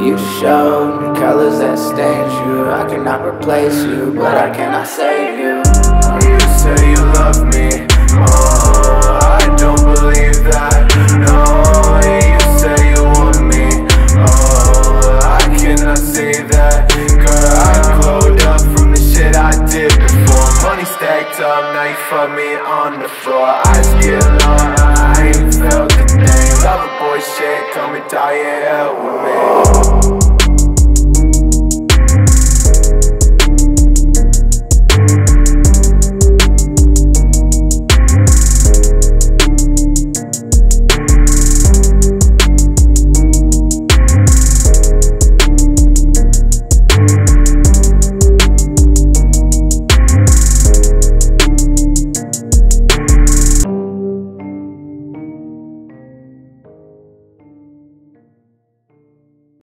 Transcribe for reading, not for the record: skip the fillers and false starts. You showed me colors that stained you. I cannot replace you, but I cannot save you. You say you love me.